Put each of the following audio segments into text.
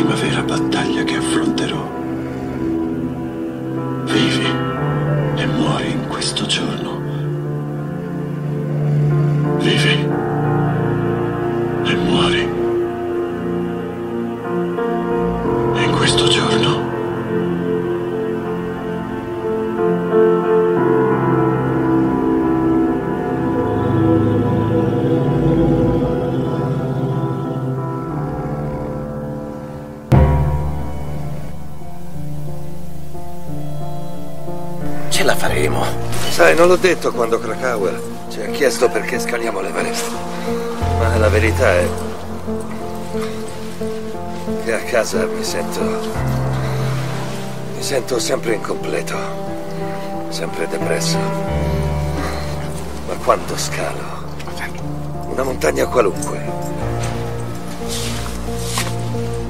l'ultima vera battaglia che affronterò. Vivi e muori in questo giorno. Vivi e muori in questo giorno. Ce la faremo. Sai, non l'ho detto quando Krakauer ci ha chiesto perché scaliamo l'Everest. Ma la verità è che a casa mi sento sempre incompleto, sempre depresso. Ma quando scalo una montagna qualunque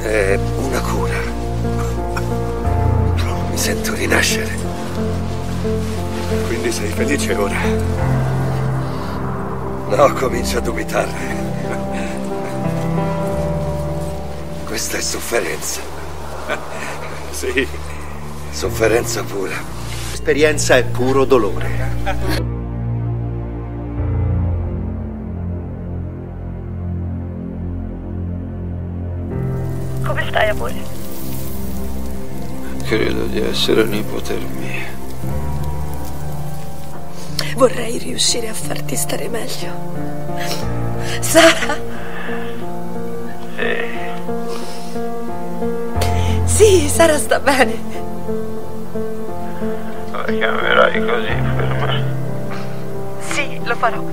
è una cura. Mi sento rinascere. Quindi sei felice ora? No, comincio a dubitarne. Questa è sofferenza. Sì. Sofferenza pura. L'esperienza è puro dolore. Come stai, amore? Credo di essere un'ipotermia. Vorrei riuscire a farti stare meglio. Sara? Sì, Sara sta bene. La chiamerai così per me? Sì, lo farò.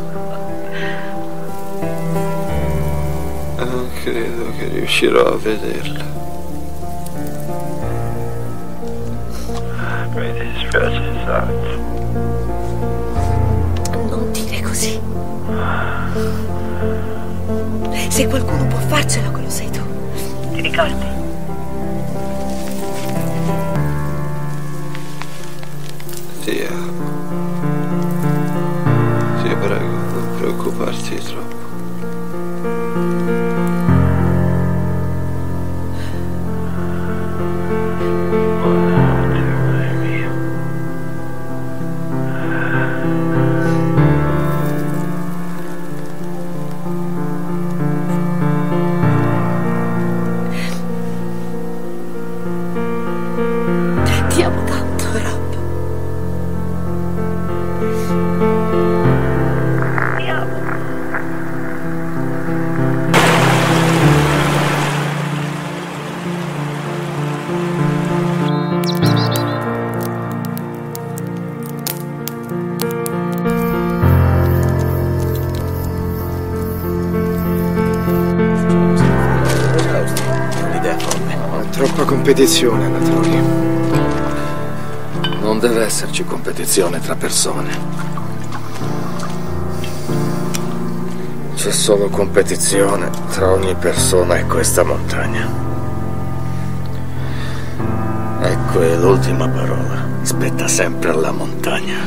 Non credo che riuscirò a vederla. Mi dispiace, Sara. Sì. Se qualcuno può farcela, quello sei tu. Ti ricordi? Sì. Ti prego, non preoccuparti troppo. Troppa competizione, Anatoly. Non deve esserci competizione tra persone. C'è solo competizione tra ogni persona e questa montagna. Ecco, è l'ultima parola. Spetta sempre alla montagna.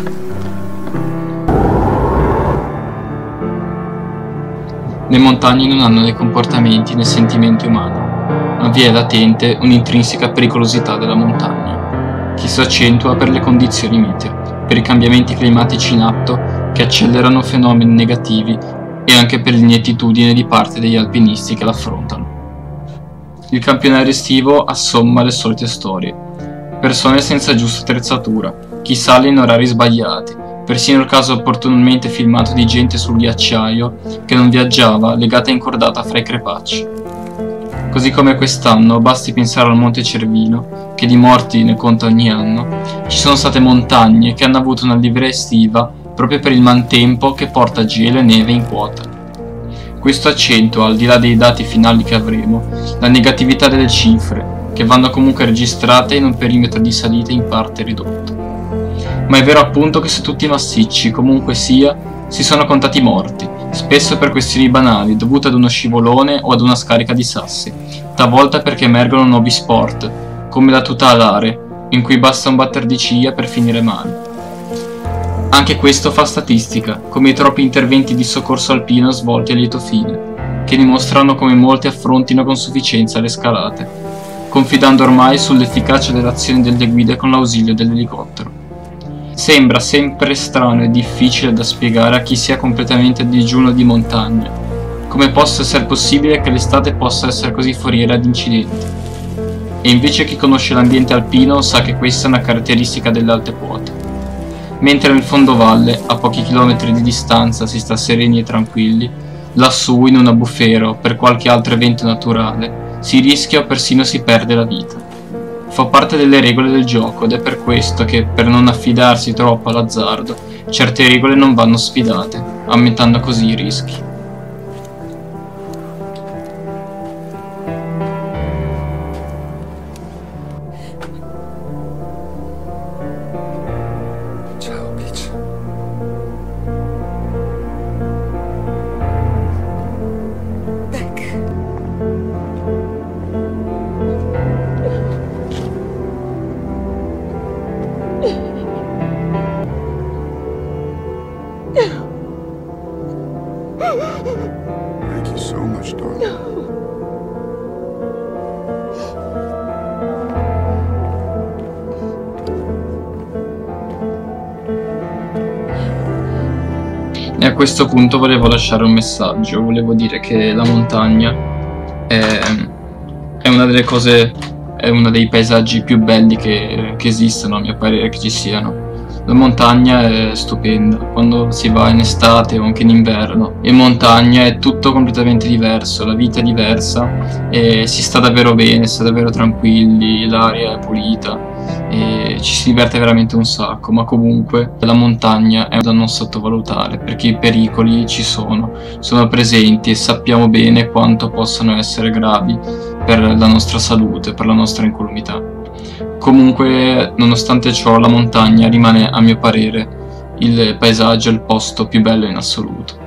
Le montagne non hanno né comportamenti né sentimenti umani. Ma vi è latente un'intrinseca pericolosità della montagna, che si accentua per le condizioni meteo, per i cambiamenti climatici in atto che accelerano fenomeni negativi e anche per l'inettitudine di parte degli alpinisti che l'affrontano. Il campionato estivo assomma le solite storie: persone senza giusta attrezzatura, chi sale in orari sbagliati, persino il caso opportunamente filmato di gente sul ghiacciaio che non viaggiava, legata e incordata fra i crepacci. Così come quest'anno, basti pensare al Monte Cervino, che di morti ne conta ogni anno, ci sono state montagne che hanno avuto una livrea estiva proprio per il mantempo che porta gelo e neve in quota. Questo accentua, al di là dei dati finali che avremo, la negatività delle cifre, che vanno comunque registrate in un perimetro di salita in parte ridotto. Ma è vero appunto che su tutti i massicci, comunque sia, si sono contati morti, spesso per questioni banali, dovute ad uno scivolone o ad una scarica di sassi, talvolta perché emergono nuovi sport, come la tuta alare, in cui basta un batter di ciglia per finire male. Anche questo fa statistica, come i troppi interventi di soccorso alpino svolti a lieto fine, che dimostrano come molti affrontino con sufficienza le scalate. confidando ormai sull'efficacia dell'azione delle guide con l'ausilio dell'elicottero. Sembra sempre strano e difficile da spiegare a chi sia completamente a digiuno di montagna, come possa essere possibile che l'estate possa essere così foriera di incidenti. E invece chi conosce l'ambiente alpino sa che questa è una caratteristica delle alte quote. Mentre nel fondovalle, a pochi chilometri di distanza, si sta sereni e tranquilli, lassù in un abufero o per qualche altro evento naturale, si rischia o persino si perde la vita. Fa parte delle regole del gioco ed è per questo che, per non affidarsi troppo all'azzardo, certe regole non vanno sfidate, aumentando così i rischi. E a questo punto volevo lasciare un messaggio, volevo dire che la montagna è una delle cose, è uno dei paesaggi più belli che esistono, a mio parere, che ci siano. La montagna è stupenda, quando si va in estate o anche in inverno. In montagna è tutto completamente diverso, la vita è diversa, e si sta davvero bene, si sta davvero tranquilli, l'aria è pulita, e ci si diverte veramente un sacco, ma comunque la montagna è da non sottovalutare, perché i pericoli ci sono presenti e sappiamo bene quanto possano essere gravi per la nostra salute, per la nostra incolumità. Comunque, nonostante ciò, la montagna rimane, a mio parere, il paesaggio, il posto più bello in assoluto.